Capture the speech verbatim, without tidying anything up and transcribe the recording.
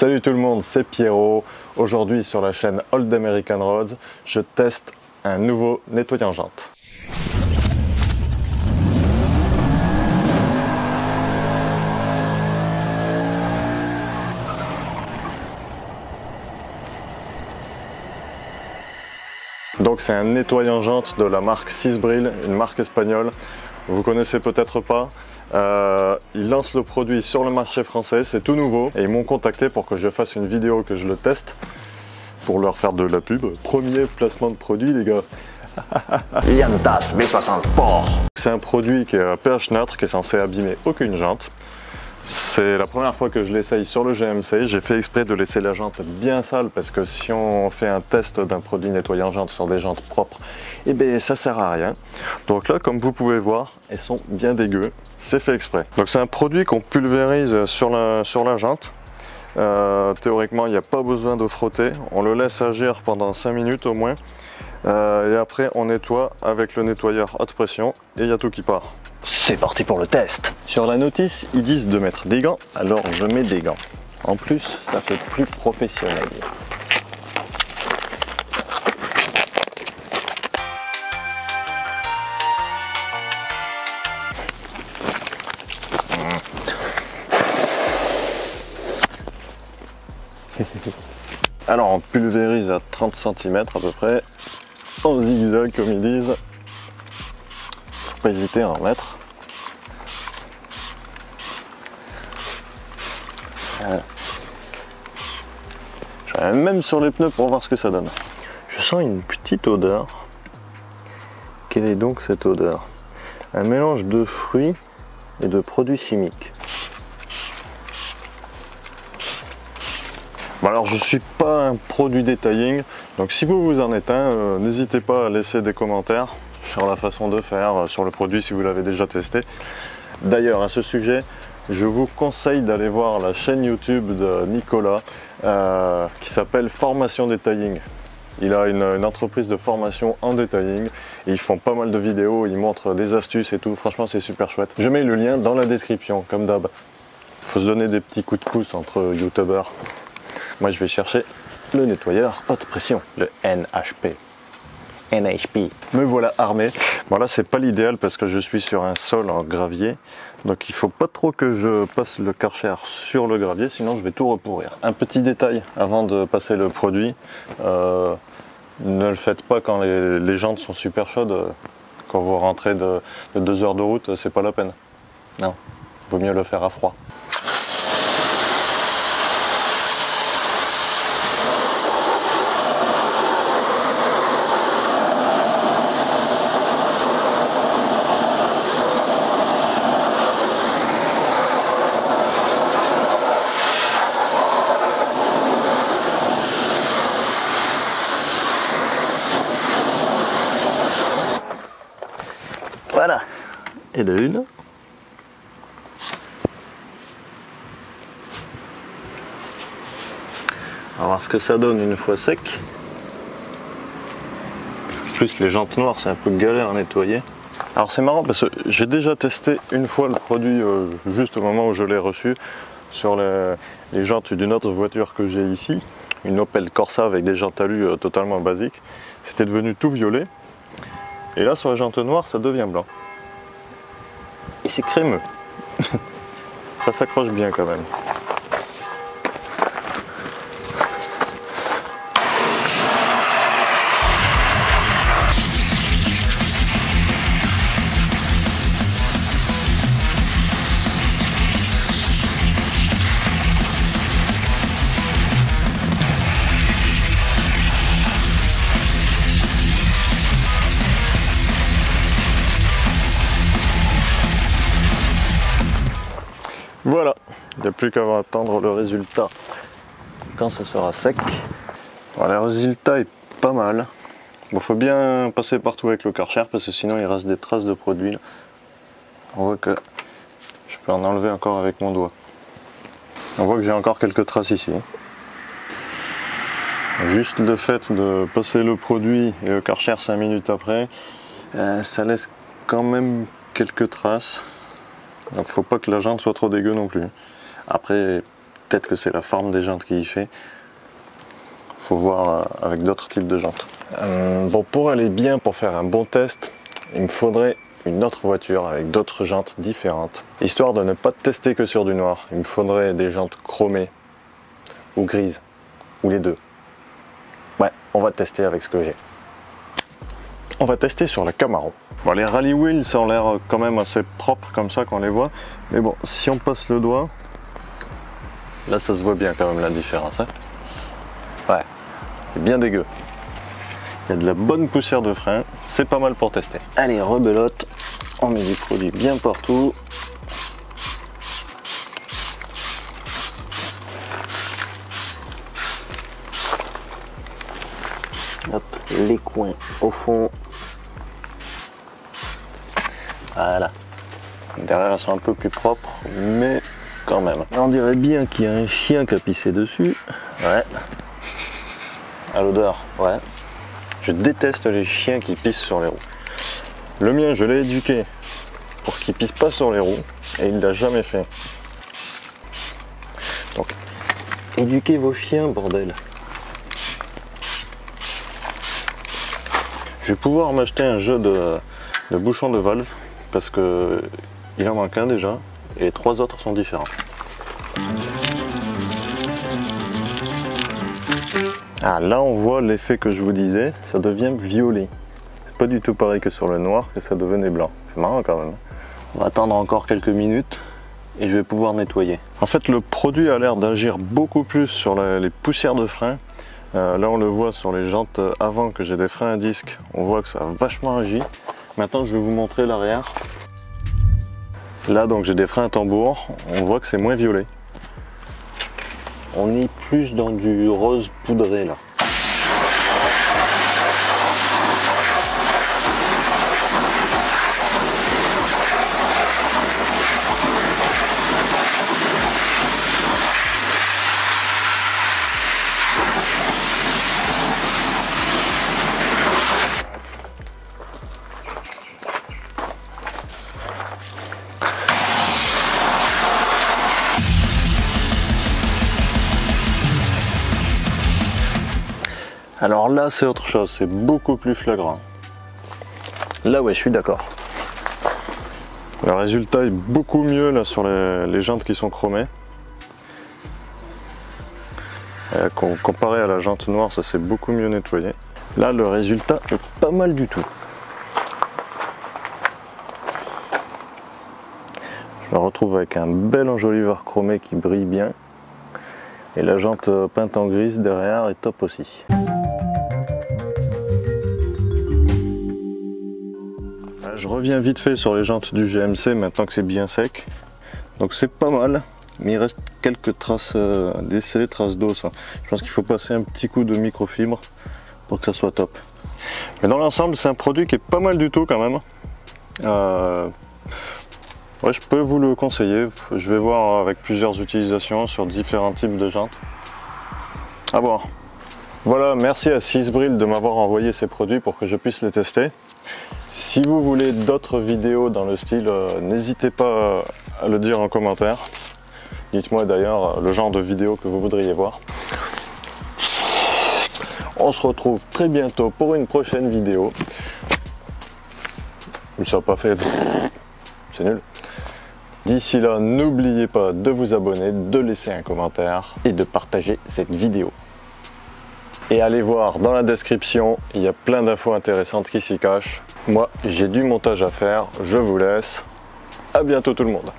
Salut tout le monde, c'est Pierrot. Aujourd'hui sur la chaîne Old American Roads, je teste un nouveau nettoyant jantes. Donc c'est un nettoyant jantes de la marque Sisbrill, une marque espagnole. Vous connaissez peut-être pas. Euh, ils lancent le produit sur le marché français, c'est tout nouveau. Et ils m'ont contacté pour que je fasse une vidéo, que je le teste, pour leur faire de la pub. Premier placement de produit, les gars. Yantas V soixante Sport. C'est un produit qui est à pH neutre, qui est censé abîmer aucune jante. C'est la première fois que je l'essaye sur le G M C. J'ai fait exprès de laisser la jante bien sale parce que si on fait un test d'un produit nettoyant jante sur des jantes propres, eh bien ça sert à rien. Donc là, comme vous pouvez voir, elles sont bien dégueu. C'est fait exprès. Donc c'est un produit qu'on pulvérise sur la, sur la jante. Euh, théoriquement, il n'y a pas besoin de frotter. On le laisse agir pendant cinq minutes au moins. Euh, et après, on nettoie avec le nettoyeur haute pression et il y a tout qui part. C'est parti pour le test. Sur la notice, ils disent de mettre des gants, alors je mets des gants. En plus, ça fait plus professionnel. Alors on pulvérise à trente centimètres à peu près, en zigzag comme ils disent. Pas hésiter à en mettre. Voilà. Je vais même sur les pneus pour voir ce que ça donne. Je sens une petite odeur. Quelle est donc cette odeur? Un mélange de fruits et de produits chimiques. Bon alors je suis pas un pro du detailing, donc si vous vous en êtes un, euh, n'hésitez pas à laisser des commentaires sur la façon de faire, sur le produit si vous l'avez déjà testé. D'ailleurs à ce sujet, je vous conseille d'aller voir la chaîne YouTube de Nicolas euh, qui s'appelle Formation Detailing. Il a une, une entreprise de formation en detailing, ils font pas mal de vidéos, ils montrent des astuces et tout, franchement c'est super chouette. Je mets le lien dans la description, comme d'hab. Faut se donner des petits coups de pouce entre youtubeurs. Moi je vais chercher le nettoyeur haute pression, le N H P. N H P. Me voilà armé. Bon là c'est pas l'idéal parce que je suis sur un sol en gravier, donc il faut pas trop que je passe le Karcher sur le gravier, sinon je vais tout repourrir. Un petit détail avant de passer le produit, euh, ne le faites pas quand les, les jantes sont super chaudes. Quand vous rentrez de, de deux heures de route, c'est pas la peine. Non, vaut mieux le faire à froid. Voilà, et de une. On va voir ce que ça donne une fois sec. En plus les jantes noires c'est un peu galère à nettoyer. Alors c'est marrant parce que j'ai déjà testé une fois le produit euh, juste au moment où je l'ai reçu sur les, les jantes d'une autre voiture que j'ai ici. Une Opel Corsa avec des jantes alu euh, totalement basiques. C'était devenu tout violet. Et là, sur la jante noire, ça devient blanc. Et c'est crémeux. Ça s'accroche bien quand même. Voilà, il n'y a plus qu'à attendre le résultat quand ça sera sec. Voilà, le résultat est pas mal. Bon, faut bien passer partout avec le Karcher parce que sinon il reste des traces de produit. On voit que je peux en enlever encore avec mon doigt. On voit que j'ai encore quelques traces ici. Juste le fait de passer le produit et le Karcher cinq minutes après, euh, ça laisse quand même quelques traces. Donc faut pas que la jante soit trop dégueu non plus. Après, peut-être que c'est la forme des jantes qui y fait. Faut voir avec d'autres types de jantes. Euh, bon, pour aller bien, pour faire un bon test, il me faudrait une autre voiture avec d'autres jantes différentes. Histoire de ne pas tester que sur du noir, il me faudrait des jantes chromées ou grises, ou les deux. Ouais, on va tester avec ce que j'ai. On va tester sur la Camaro. Bon, les rally wheels ont l'air quand même assez propres comme ça qu'on les voit, mais bon, si on passe le doigt, là ça se voit bien quand même la différence, hein. Ouais, c'est bien dégueu. Il y a de la bonne poussière de frein, c'est pas mal pour tester. Allez, rebelote, on met du produit bien partout. Hop, les coins au fond. Voilà. Derrière, elles sont un peu plus propres, mais quand même. On dirait bien qu'il y a un chien qui a pissé dessus. Ouais. À l'odeur, ouais. Je déteste les chiens qui pissent sur les roues. Le mien, je l'ai éduqué pour qu'il pisse pas sur les roues, et il l'a jamais fait. Donc, éduquez vos chiens, bordel. Je vais pouvoir m'acheter un jeu de, de bouchons de valve, parce que il en manque un déjà et trois autres sont différents. Ah, là on voit l'effet que je vous disais, ça devient violet. C'est pas du tout pareil que sur le noir que ça devenait blanc. C'est marrant quand même. On va attendre encore quelques minutes et je vais pouvoir nettoyer. En fait, le produit a l'air d'agir beaucoup plus sur la, les poussières de frein. Euh, là on le voit sur les jantes avant que j'ai des freins à disque, on voit que ça a vachement agi. Maintenant je vais vous montrer l'arrière. Là donc j'ai des freins à tambour, on voit que c'est moins violet. On est plus dans du rose poudré là. Alors là, c'est autre chose, c'est beaucoup plus flagrant. Là, ouais, je suis d'accord. Le résultat est beaucoup mieux là sur les, les jantes qui sont chromées. Euh, comparé à la jante noire, ça s'est beaucoup mieux nettoyé. Là, le résultat est pas mal du tout. Je me retrouve avec un bel enjoliveur chromé qui brille bien. Et la jante peinte en grise derrière est top aussi. Je reviens vite fait sur les jantes du G M C maintenant que c'est bien sec. Donc c'est pas mal, mais il reste quelques traces, euh, des traces d'eau. Ça, je pense qu'il faut passer un petit coup de microfibre pour que ça soit top. Mais dans l'ensemble, c'est un produit qui est pas mal du tout quand même. Euh, ouais, je peux vous le conseiller. Je vais voir avec plusieurs utilisations sur différents types de jantes. À voir. Voilà, merci à Sisbrill de m'avoir envoyé ces produits pour que je puisse les tester. Si vous voulez d'autres vidéos dans le style, euh, n'hésitez pas à le dire en commentaire. Dites-moi d'ailleurs le genre de vidéo que vous voudriez voir. On se retrouve très bientôt pour une prochaine vidéo. Ça n'a pas fait... C'est nul. D'ici là, n'oubliez pas de vous abonner, de laisser un commentaire et de partager cette vidéo. Et allez voir dans la description, il y a plein d'infos intéressantes qui s'y cachent. Moi, j'ai du montage à faire, je vous laisse. À bientôt tout le monde.